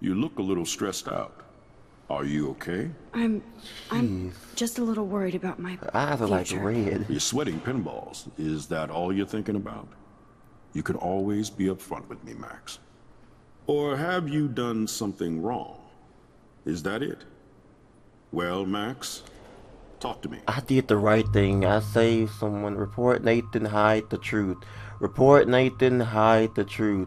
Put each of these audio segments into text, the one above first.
You look a little stressed out. Are you okay? I'm just a little worried about my future. Like red. You're sweating pinballs. Is that all you're thinking about? You could always be upfront with me, Max. Or have you done something wrong? Is that it? Well, Max, talk to me. I did the right thing. I saved someone. Report Nathan, hide the truth. Report Nathan, hide the truth.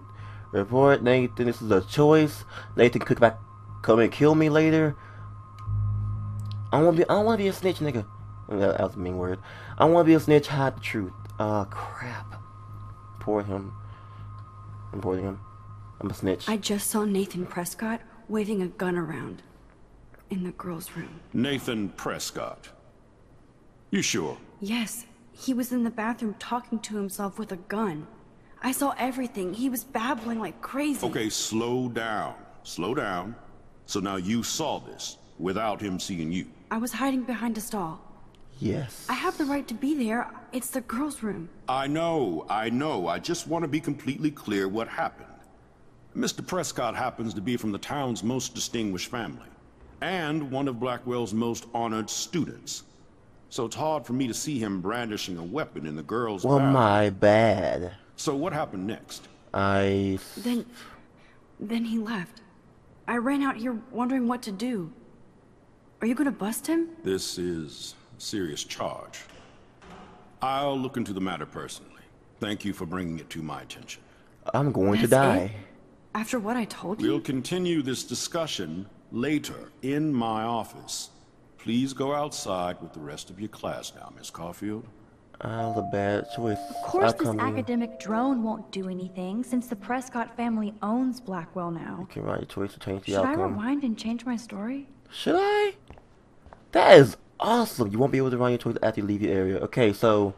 Report Nathan, this is a choice. Nathan could come and kill me later. I don't wanna be a snitch, nigga. That was a mean word. I wanna be a snitch, hide the truth. Crap. Report him. Report him. I'm a snitch. I just saw Nathan Prescott waving a gun around in the girls' room. Nathan Prescott? You sure? Yes. He was in the bathroom talking to himself with a gun. I saw everything. He was babbling like crazy. Okay, slow down. Slow down. So now you saw this without him seeing you. I was hiding behind a stall. Yes. I have the right to be there. It's the girls' room. I know. I just want to be completely clear what happened. Mr. Prescott happens to be from the town's most distinguished family and one of Blackwell's most honored students. So it's hard for me to see him brandishing a weapon in the girls' room. Well, my bad. So what happened next? Then he left. I ran out here wondering what to do. Are you gonna bust him? This is a serious charge. I'll look into the matter personally. Thank you for bringing it to my attention. I'm going to die. After what I told you? We'll continue this discussion later in my office. Please go outside with the rest of your class now, Miss Caulfield. The bad choice. Of course this academic drone won't do anything since the Prescott family owns Blackwell now. Okay, right, choice to change the outcome. Should I rewind and change my story? Should I? That is awesome. You won't be able to run your choice after you leave your area. Okay, so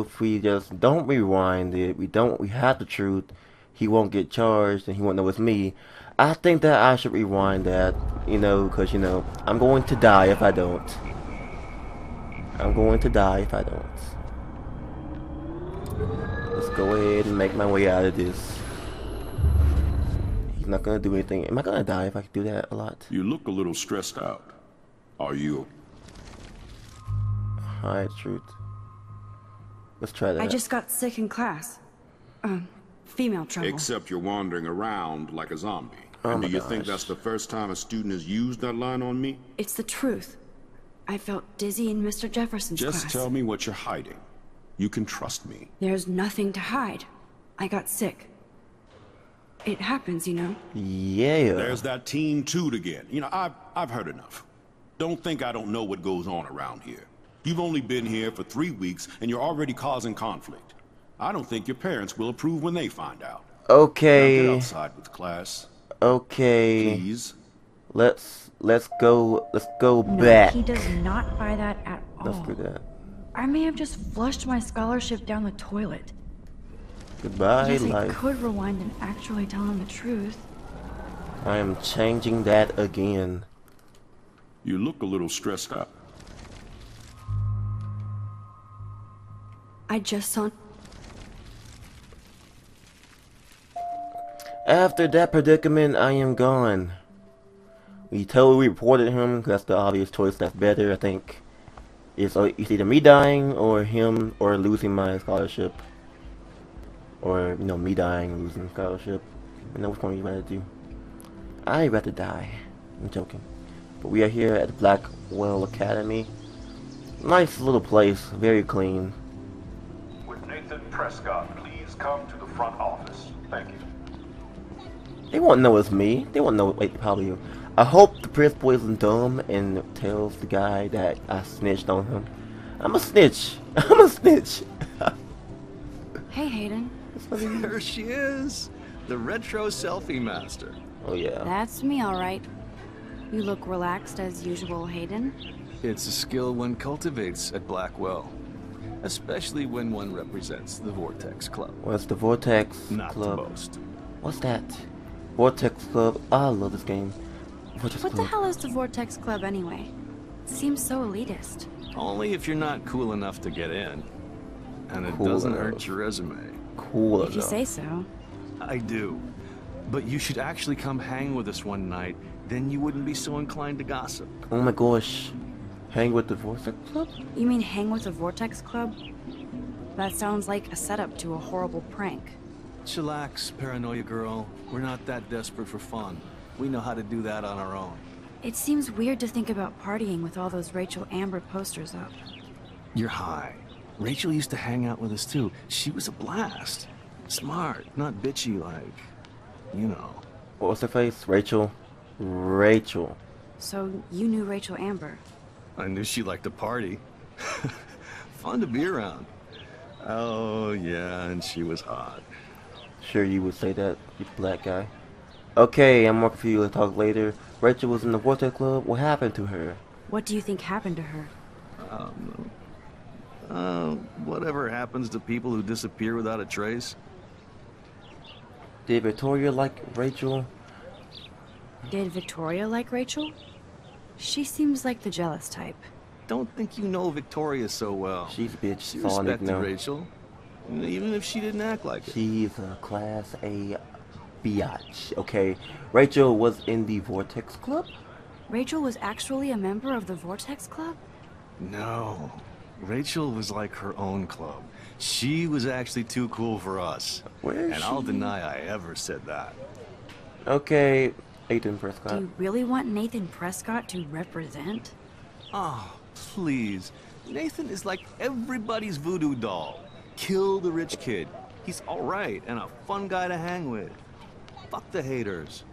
if we just don't rewind it, we have the truth, he won't get charged and he won't know it's me. I think that I should rewind that, because I'm going to die if I don't. Let's go ahead and make my way out of this. He's not gonna do anything. Am I gonna die if I do that a lot? You look a little stressed out. Are you? Hide truth. Let's try that. I just got sick in class. Female trouble. Except you're wandering around like a zombie. And do you think that's the first time a student has used that line on me? It's the truth. I felt dizzy in Mr. Jefferson's class. Just tell me what you're hiding. You can trust me. There's nothing to hide. I got sick. It happens, Yeah. There's that team toot again. I've heard enough. Don't think I don't know what goes on around here. You've only been here for 3 weeks, and you're already causing conflict. I don't think your parents will approve when they find out. Okay. Now get outside with class. Okay. Please. Let's go back. He does not buy that at all. Let's do that. I may have just flushed my scholarship down the toilet. Goodbye, yes, life. I could rewind and actually tell him the truth. I am changing that again. You look a little stressed out. I just saw. After that predicament, I am gone. We totally reported him, because that's the obvious choice, that's better, I think. It's either me dying, or him, or losing my scholarship. Or, me dying, losing scholarship. I know which one you'd rather do. I'd rather die. I'm joking. But we are here at the Blackwell Academy. Nice little place, very clean. Would Nathan Prescott please come to the front office? Thank you. They won't know it's me. They won't know, wait, probably. I hope the principal isn't dumb and tells the guy that I snitched on him. I'm a snitch. Hey, Hayden. There she is. The retro selfie master. Oh, yeah. That's me, all right. You look relaxed as usual, Hayden. It's a skill one cultivates at Blackwell. Especially when one represents the Vortex Club. What's the Vortex Club? Not to boast. What's that? Vortex Club. I love this game. What the hell is the Vortex Club anyway? Seems so elitist. Only if you're not cool enough to get in. And it doesn't hurt your resume. Cool enough. If you say so. I do. But you should actually come hang with us one night. Then you wouldn't be so inclined to gossip. Oh my gosh. Hang with the Vortex Club? You mean hang with the Vortex Club? That sounds like a setup to a horrible prank. Chillax, paranoia girl. We're not that desperate for fun. We know how to do that on our own. It seems weird to think about partying with all those Rachel Amber posters up. You're high. Rachel used to hang out with us too. She was a blast. Smart, not bitchy like, you know. What was her face? Rachel. Rachel. So you knew Rachel Amber? I knew she liked to party. Fun to be around. Oh yeah, and she was hot. Sure you would say that, you black guy. Okay, I'm up for you to talk later. Rachel was in the Vortex Club. What happened to her? What do you think happened to her? Whatever happens to people who disappear without a trace. Did Victoria like Rachel? Did Victoria like Rachel? She seems like the jealous type. Don't think you know Victoria so well. She's a bitch. She respected Rachel. Even if she didn't act like it. She's a class A biatch. Okay, Rachel was in the Vortex Club? Rachel was actually a member of the Vortex Club? No. Rachel was like her own club. She was actually too cool for us. Where is she? I'll deny I ever said that. Okay, Nathan Prescott. Do you really want Nathan Prescott to represent? Oh, please. Nathan is like everybody's voodoo doll. Kill the rich kid. He's alright and a fun guy to hang with. Fuck the haters.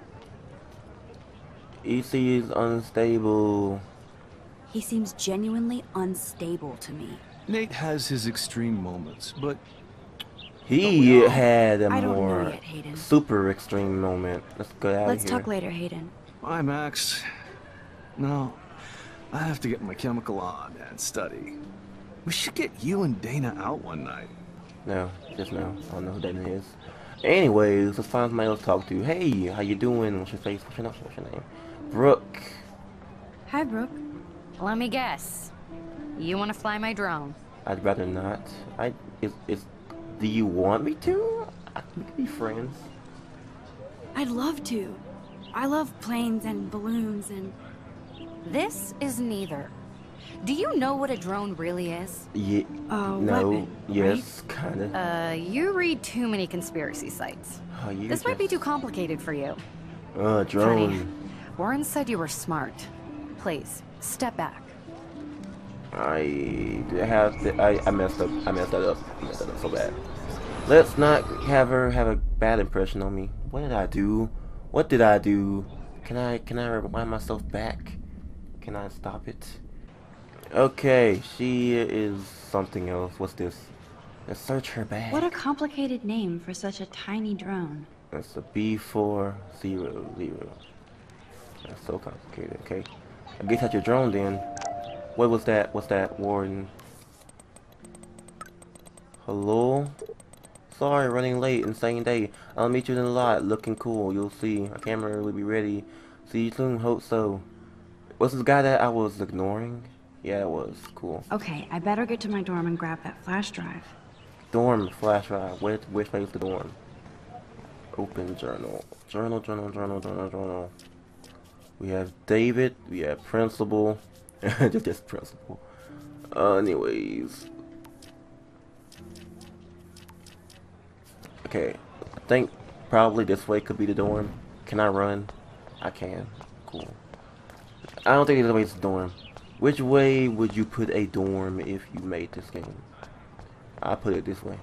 EC is unstable. He seems genuinely unstable to me. Nate has his extreme moments, but he had a more super extreme moment. Let's go out of here. Let's talk later, Hayden. Bye, Max. No, I have to get my chemical on and study. We should get you and Dana out one night. No, just no. I don't know who Dana is. Anyways, let's find somebody else to talk to. Hey, how you doing? What's your face? What's your name? What's your name? Brooke. Hi, Brooke. Let me guess. You want to fly my drone? I'd rather not. Do you want me to? We could be friends. I'd love to. I love planes and balloons and... This is neither. Do you know what a drone really is? Yeah. No. Weapon, yes, right? Kinda. You read too many conspiracy sites. Oh, this might be too complicated for you. Drone. Funny. Warren said you were smart. Please, step back. I messed up. I messed that up so bad. Let's not have her have a bad impression on me. What did I do? What did I do? Can I rewind myself back? Can I stop it? Okay, she is something else. What's this? Let's search her bag. What a complicated name for such a tiny drone. That's a B400. That's so complicated. Okay, I guess that's your drone then. What was that? What's that, Warren? Hello? Sorry, running late. Insane day. I'll meet you in the lot. Looking cool. You'll see. A camera will be ready. See you soon. Hope so. What's this guy that I was ignoring? Yeah, it was. Cool. Okay, I better get to my dorm and grab that flash drive. Dorm flash drive. Which place is the dorm? Open journal. Journal. We have David. We have principal. just principal. Anyways. Okay. I think probably this way could be the dorm. Can I run? I can. Cool. I don't think there's a way to the dorm. Which way would you put a dorm if you made this game? I put it this way.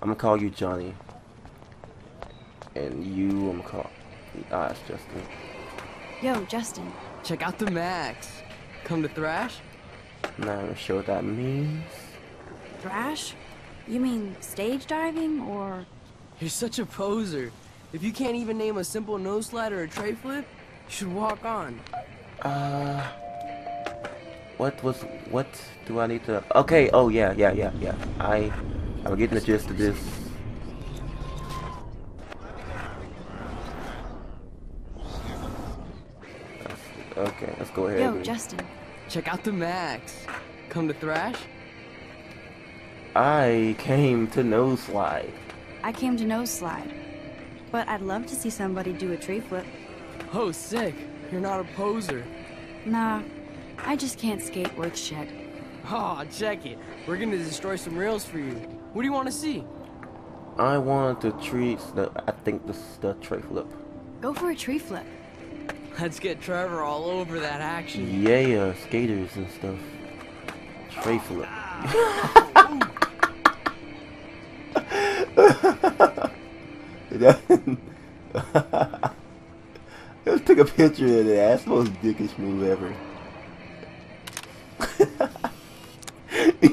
I'm gonna call you Johnny. And you, I'm gonna call... Ah, it's Justin. Yo, Justin. Check out the Max. Come to Thrash? Not even sure what that means. Thrash? You mean stage diving, or...? You're such a poser. If you can't even name a simple nose slide or a tray flip, you should walk on. What do I need to... Okay, oh yeah. I'm getting the gist of this. Okay, let's go ahead. Yo, Justin. Check out the Max. Come to Thrash? I came to Noseslide. But I'd love to see somebody do a tree flip. Oh, sick. You're not a poser. Nah, I just can't skate worth shit. Oh, check it. We're gonna destroy some rails for you. What do you want to see? I want the tree. I think this is the tree flip. Go for a tree flip. Let's get Trevor all over that action. Yeah, skaters and stuff. Tree flip. Let's take a picture of that. That's the most dickish move ever.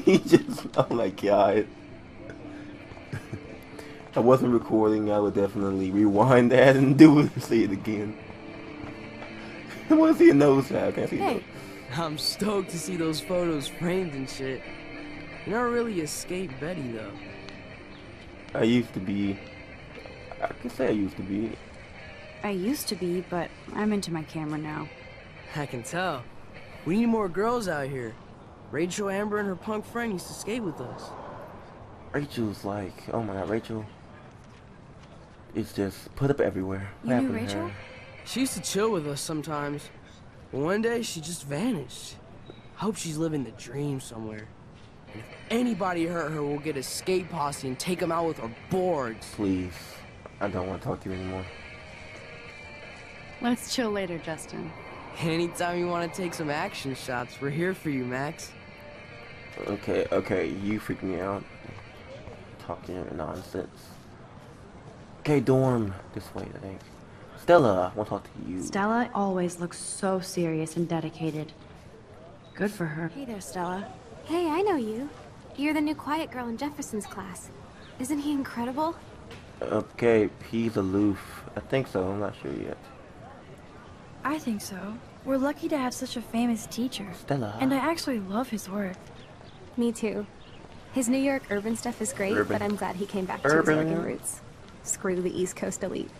He just, oh my god. I wasn't recording. I would definitely rewind that and do it and see it again. I want to see a nose now. I can't see a nose. I'm stoked to see those photos framed and shit. You're not really a skate Betty though. I used to be. I can say I used to be. I used to be, but I'm into my camera now. I can tell. We need more girls out here. Rachel Amber and her punk friend used to skate with us. Rachel's like, oh my god, Rachel is just put up everywhere. You knew Rachel? She used to chill with us sometimes. One day, she just vanished. Hope she's living the dream somewhere. And if anybody hurt her, we'll get a skate posse and take them out with our boards. Please. I don't want to talk to you anymore. Let's chill later, Justin. Anytime you want to take some action shots, we're here for you, Max. Okay, you freak me out. Talking nonsense. Okay, dorm. This way, I think. Stella, I want to talk to you. Stella always looks so serious and dedicated. Good for her. Hey there, Stella. Hey, I know you. You're the new quiet girl in Jefferson's class. Isn't he incredible? Okay, he's aloof. I think so. I'm not sure yet. I think so. We're lucky to have such a famous teacher. Stella. And I actually love his work. Me too. His New York urban stuff is great, but I'm glad he came back to his Oregon roots. Screw the East Coast elite.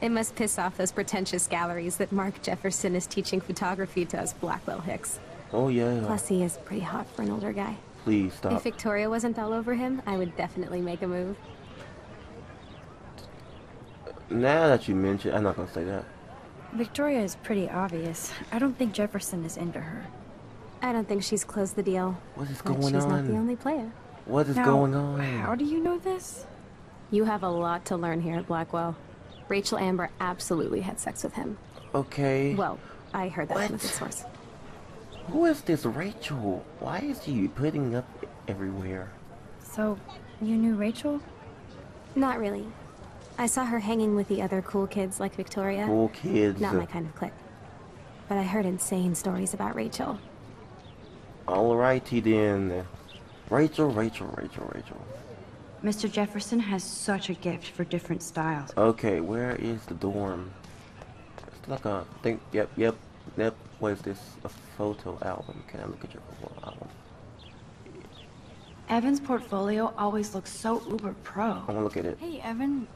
It must piss off those pretentious galleries that Mark Jefferson is teaching photography to us Blackwell Hicks. Oh yeah. Plus he is pretty hot for an older guy. Please stop. If Victoria wasn't all over him, I would definitely make a move. Now that you mention, I'm not gonna say that. Victoria is pretty obvious. I don't think Jefferson is into her. I don't think she's closed the deal. What is going on? She's not the only player. What is going on? How do you know this? You have a lot to learn here at Blackwell. Rachel Amber absolutely had sex with him. Okay. Well, I heard that from a good source. Who is this Rachel? Why is she putting up everywhere? So, you knew Rachel? Not really. I saw her hanging with the other cool kids like Victoria. Cool kids. Not my kind of clique. But I heard insane stories about Rachel. Alrighty then. Rachel. Mr. Jefferson has such a gift for different styles. Okay, where is the dorm? It's like a thing. Yep. What is this? A photo album. Can I look at your photo album? Evan's portfolio always looks so uber pro. I want to look at it. Hey, Evan.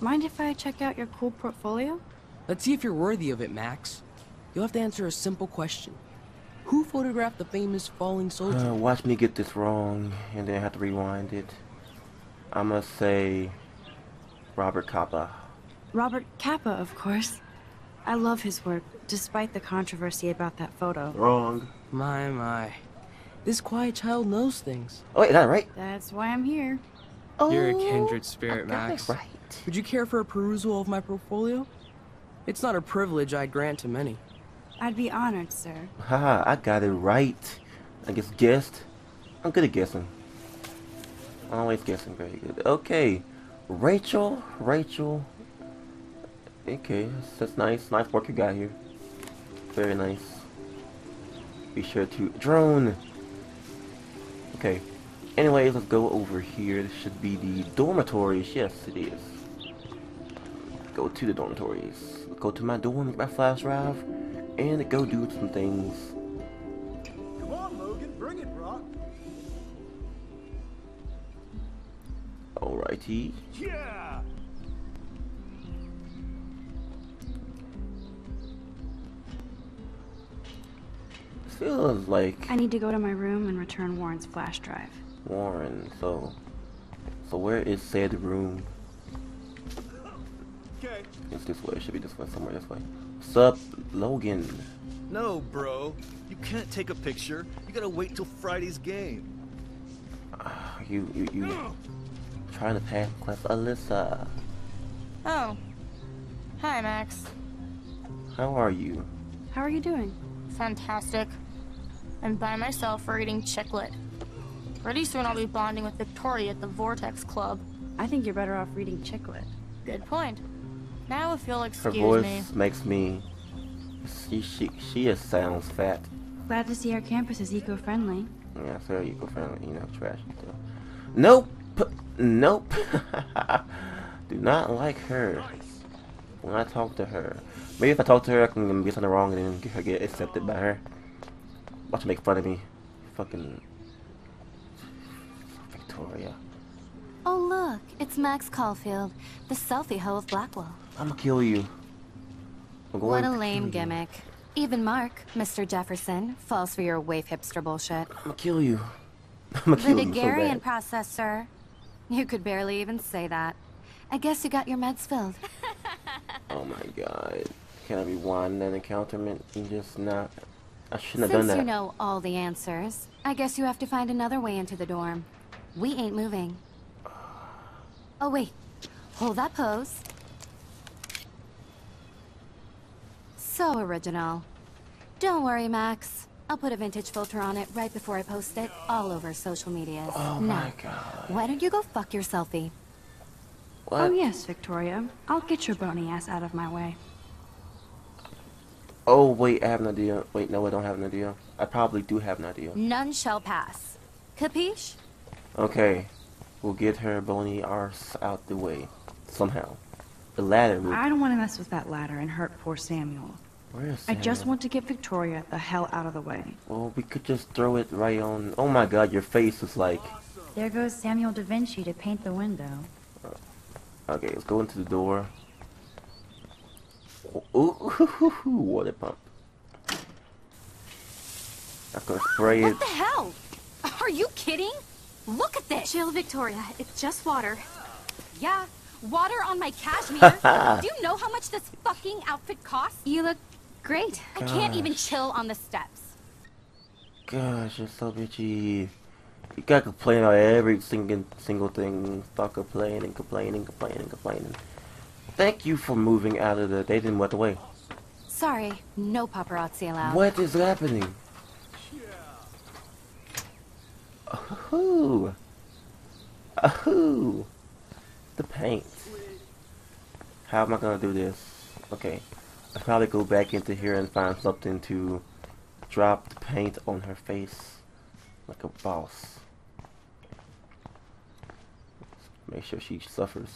Mind if I check out your cool portfolio? Let's see if you're worthy of it, Max. You'll have to answer a simple question. Who photographed the famous falling soldier? Watch me get this wrong, and then I have to rewind it. I must say Robert Capa. Robert Capa, of course. I love his work, despite the controversy about that photo. Wrong. My. This quiet child knows things. Oh, is that right? That's why I'm here. Oh, you're a kindred spirit, Max. Right. Would you care for a perusal of my portfolio? It's not a privilege I grant to many. I'd be honored, sir. Haha, I got it right. I guessed. I'm good at guessing. Always guessing very good. Okay, Rachel. Okay, that's nice. Nice work you got here. Very nice. Be sure to drone. Okay. Anyways, let's go over here. This should be the dormitories. Yes, it is. Go to the dormitories. Go to my dorm, my flash drive, and go do some things. Come on, Logan. Bring it, Brock. Alrighty. Yeah. Feels like I need to go to my room and return Warren's flash drive. Warren, so where is said room? Okay. It's this way. It should be this way. Somewhere this way. What's up, Logan? No, bro. You can't take a picture. You gotta wait till Friday's game. You trying to pass class, Alyssa. Oh. Hi, Max. How are you? How are you doing? Fantastic. I'm by myself for eating chiclet. Pretty soon I'll be bonding with Victoria at the Vortex Club. I think you're better off reading chiclet. Good point. Now if you'll excuse me. Her voice makes me... She is sounds fat. Glad to see our campus is eco-friendly. Yeah, it's very eco-friendly. You know, trash and stuff. Nope! Nope! Do not like her. When I talk to her. Maybe if I talk to her, I can get something wrong and then get accepted by her. Watch her make fun of me. Fucking... Victoria. Oh look, it's Max Caulfield, the selfie hoe of Blackwell. I'ma kill you. What a lame gimmick. Even Mark, Mr. Jefferson, falls for your wave hipster bullshit. I'ma kill you. I'ma kill you. The Daguerrean so process, sir. You could barely even say that. I guess you got your meds filled. Oh my god. Can I rewind that encounterment? You just not... I shouldn't have done that. Since you know all the answers, I guess you have to find another way into the dorm. We ain't moving. Oh wait, hold that pose. So original. Don't worry, Max. I'll put a vintage filter on it right before I post it all over social media. Oh my god. Why don't you go fuck your selfie? What? Oh yes, Victoria. I'll get your bony ass out of my way. Oh wait, I have an idea. Wait, no, I don't have an idea. I probably do have an idea. None shall pass. Capiche? Okay. We'll get her bony arse out the way. Somehow. The ladder will... I don't want to mess with that ladder and hurt poor Samuel. Where is Samuel? I just want to get Victoria the hell out of the way. Well, we could just throw it right on... Oh my god, your face is like... There goes Samuel da Vinci to paint the window. Okay, let's go into the door. Ooh, water pump. I'm gonna spray it. What the hell? Are you kidding? Look at this! Chill, Victoria. It's just water. Yeah, water on my cashmere. Do you know how much this fucking outfit costs? You look great. Gosh. I can't even chill on the steps. Gosh, you're so bitchy. You gotta complain about every single thing. Stop complaining, complaining, complaining, complaining. Thank you for moving out of the... They didn't walk away. Sorry, no paparazzi allowed. What is happening? Ahoo! Ahoo! The paint. How am I gonna do this? Okay. I'll probably go back into here and find something to drop the paint on her face like a boss. Make sure she suffers.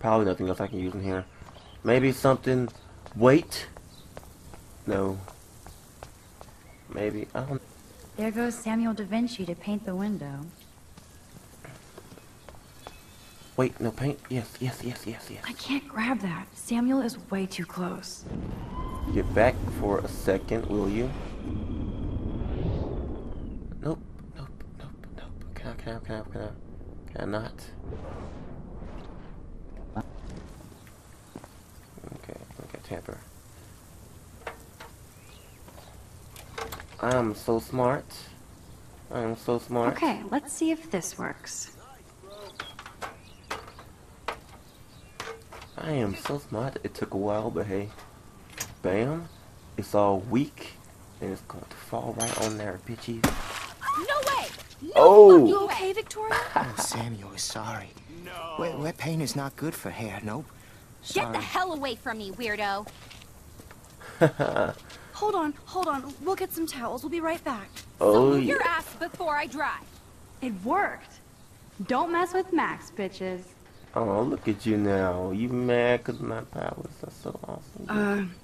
Probably nothing else I can use in here. Maybe something. Wait! No. Maybe. I don't. There goes Samuel da Vinci to paint the window. Wait, no paint? Yes, yes, yes, yes, yes. I can't grab that. Samuel is way too close. Get back for a second, will you? Nope, nope, nope, nope. Can I not? Okay, tamper. I'm so smart. I'm so smart. Okay, let's see if this works. I am so smart. It took a while, but hey. Bam. It's all weak. And it's going to fall right on there, bitchy. No way! No oh! You okay, Victoria? Oh, Samuel is sorry. No. Wet paint is not good for hair, nope. Sorry. Get the hell away from me, weirdo. Haha. Hold on. We'll get some towels. We'll be right back. Oh, yeah. Your ass before I drive. It worked. Don't mess with Max, bitches. Oh, look at you now. You mad because my powers are so awesome.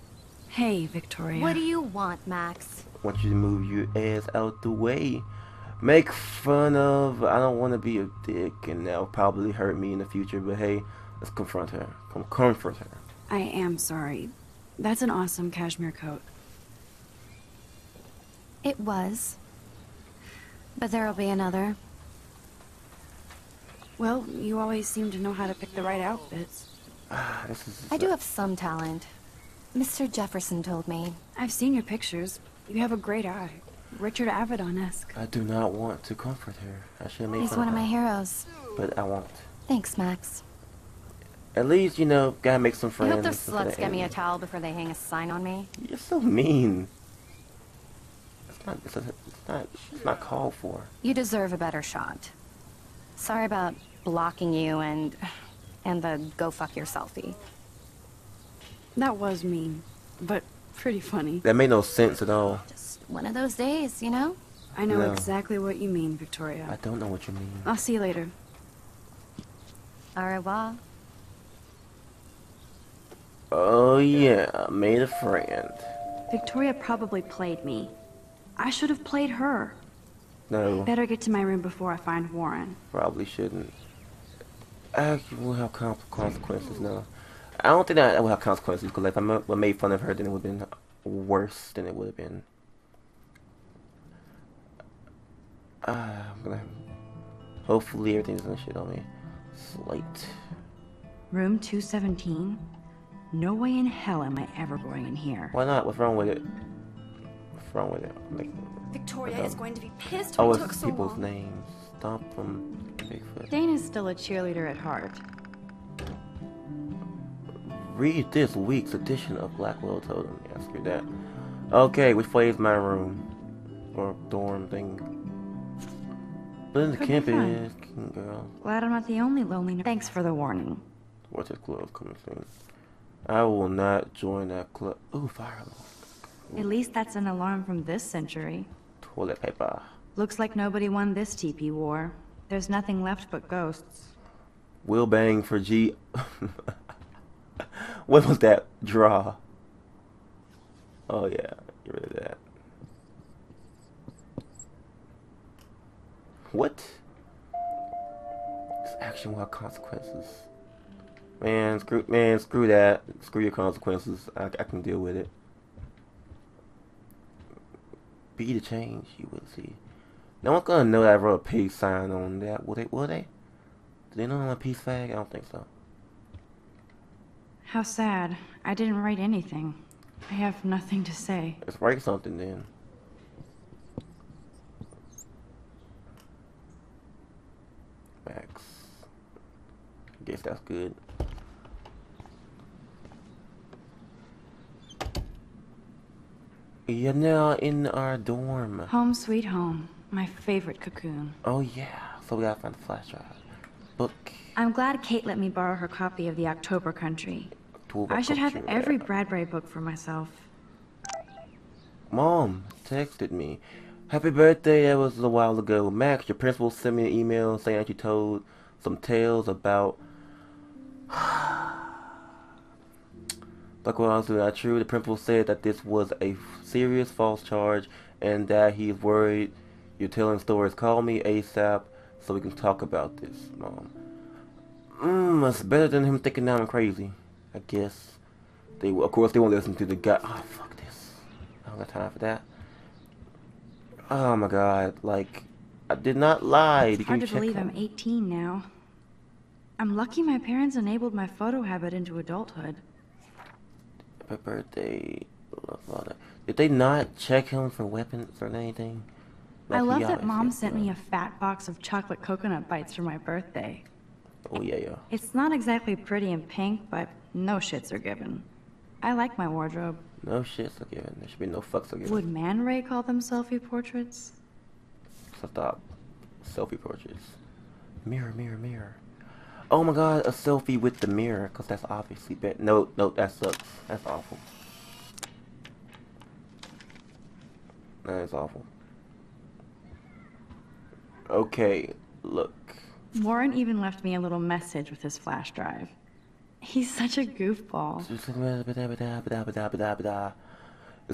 Hey, Victoria. What do you want, Max? I want you to move your ass out the way. Make fun of... I don't want to be a dick, and that'll probably hurt me in the future, but hey, let's confront her. Come comfort her. I am sorry. That's an awesome cashmere coat. It was. But there'll be another. Well, you always seem to know how to pick the right outfits. I do have some talent. Mr. Jefferson told me. I've seen your pictures. You have a great eye. Richard Avedon-esque. I do not want to comfort her. I should have made fun of her. He's one of my heroes. But I won't. Thanks, Max. At least, you know, gotta make some friends. I hope those sluts get me a towel before they hang a sign on me. You're so mean. It's not called for. You deserve a better shot. Sorry about blocking you and the go fuck your selfie. That was mean, but pretty funny. That made no sense at all. Just one of those days, you know? I know exactly what you mean, Victoria. I don't know what you mean. I'll see you later. Au revoir. Oh yeah, I made a friend. Victoria probably played me. I should have played her. No. Better get to my room before I find Warren. Probably shouldn't. I will have consequences now. I don't think that I will have consequences, because if I made fun of her, then it would have been worse than it would have been. I'm gonna. Hopefully, everything's gonna shit on me. Slight. Room 217. No way in hell am I ever going in here. Why not? What's wrong with it? What's wrong with it? Like, Victoria is going to be pissed. Oh, it's people's names. Stomp them. Bigfoot. Dana's still a cheerleader at heart. Read this week's edition of Blackwell Totem. Yeah, screw that. Okay, which way is my room? Or dorm thing. But in the camp is King Girl. Glad I'm not the only lonely. Thanks for the warning. What's this club coming soon? I will not join that club. Ooh, fire alarm. At least that's an alarm from this century. Toilet paper. Looks like nobody won this TP war. There's nothing left but ghosts. Will bang for G. What was that? Draw. Oh yeah, get rid of that. What? It's action without consequences. Man, screw that. Screw your consequences. I can deal with it. Be the change you will see. No one's gonna know that I wrote a peace sign on that. Will they? Do they know I'm a peace fag? I don't think so. How sad. I didn't write anything. I have nothing to say. Let's write something then. Max. Guess that's good. You're now in our dorm. Home sweet home. My favorite cocoon. Oh yeah. So we gotta find the flash drive. Book. I'm glad Kate let me borrow her copy of the October Country. I should have every Bradbury book for myself. Mom texted me. Happy birthday, that was a while ago. Max, your principal sent me an email saying that you told some tales about Blackwell. Honestly, not true. The principal said that this was a serious false charge and that he's worried you're telling stories. Call me ASAP so we can talk about this, Mom. That's better than him thinking that I'm crazy. I guess they, of course, they won't listen to the guy. Oh, fuck this! I don't got time for that. Oh my God! Like, I did not lie. It's hard to believe I'm 18 now. I'm lucky my parents enabled my photo habit into adulthood. Happy birthday, father. Did they not check him for weapons or anything? Like, I love that Mom sent me a fat box of chocolate coconut bites for my birthday. Oh yeah, yeah. It's not exactly pretty and pink, but no shits are given. I like my wardrobe. No shits are given. There should be no fucks are given. Would Man Ray call them selfie portraits? Stop. Selfie portraits. Mirror, mirror, mirror. Oh my God, a selfie with the mirror, because that's obviously bad. No, that sucks. That's awful. That is awful. Okay, look. Warren even left me a little message with his flash drive. He's such a goofball. The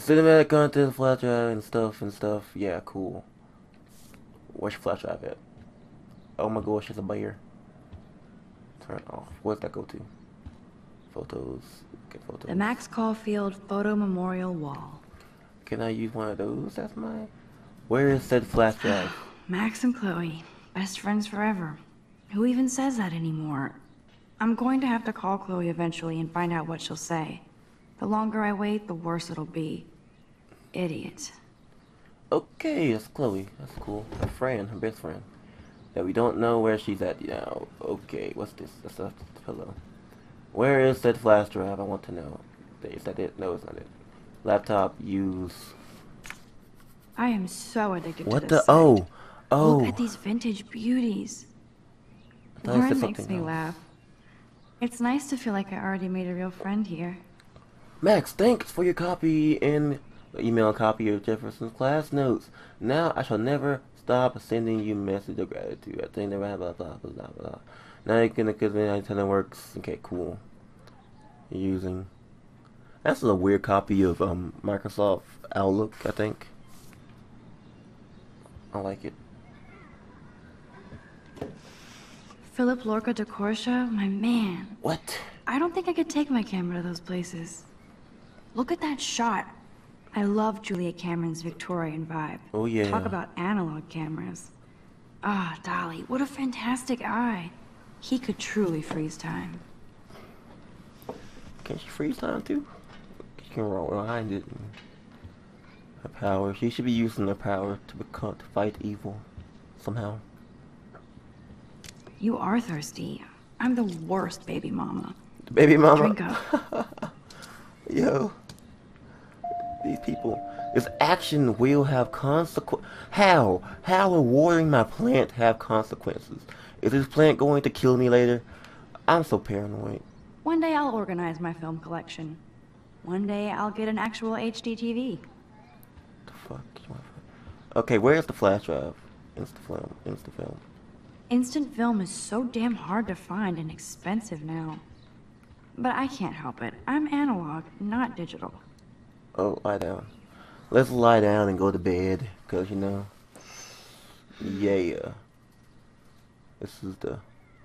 cinematic content, flash drive, and stuff. Yeah, cool. Where's your flash drive at? Oh my gosh, it's a bear. Turn off. Where's that go to? Photos. Get photos. The Max Caulfield Photo Memorial Wall. Can I use one of those? That's mine. Where is said flash drive? Max and Chloe, best friends forever. Who even says that anymore? I'm going to have to call Chloe eventually and find out what she'll say. The longer I wait, the worse it'll be. Idiot. Okay, it's Chloe. That's cool. Her friend, her best friend. That we don't know where she's at now. Okay, what's this? That's a pillow. Where is that flash drive? I want to know. Is that it? No, it's not it. Laptop, use. I am so addicted to this. What the? Oh. Oh. Look at these vintage beauties. Warren makes me laugh. It's nice to feel like I already made a real friend here. Max, thanks for your copy and email copy of Jefferson's class notes. Now I shall never stop sending you message of gratitude. I think never have blah blah blah blah blah. Now you can because I tell it works. Okay, cool. Using. That's a weird copy of Microsoft Outlook, I think. I like it. Philip Lorca de Corsia, my man. What? I don't think I could take my camera to those places. Look at that shot. I love Julia Cameron's Victorian vibe. Oh yeah. Talk about analog cameras. Ah, Dolly, what a fantastic eye. He could truly freeze time. Can she freeze time too? She can roll behind it. Her power. She should be using her power to fight evil, somehow. You are thirsty. I'm the worst baby mama. Baby mama. Drink up. Yo. These people. This action will have consequences. How? How will watering my plant have consequences? Is this plant going to kill me later? I'm so paranoid. One day I'll organize my film collection. One day I'll get an actual HD TV. The fuck? Okay, where's the flash drive? Instant film. Instant film is so damn hard to find and expensive now. But I can't help it. I'm analog, not digital. Oh, lie down. Let's lie down and go to bed, cause you know. Yeah. This is the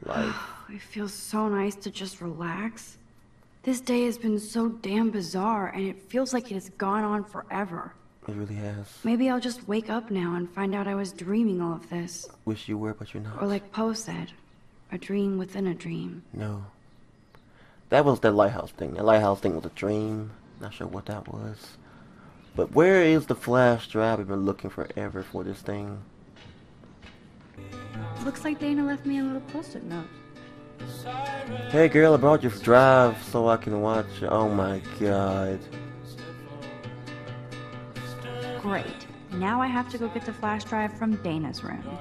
life. It feels so nice to just relax. This day has been so damn bizarre, and it feels like it has gone on forever. It really has. Maybe I'll just wake up now and find out I was dreaming all of this. Wish you were, but you're not. Or like Poe said, a dream within a dream. No. That was the lighthouse thing. The lighthouse thing was a dream. Not sure what that was. But where is the flash drive? I've been looking forever for this thing. Looks like Dana left me a little post-it note. Hey girl, I brought your drive so I can watch. Oh my god. Great. Now I have to go get the flash drive from Dana's room.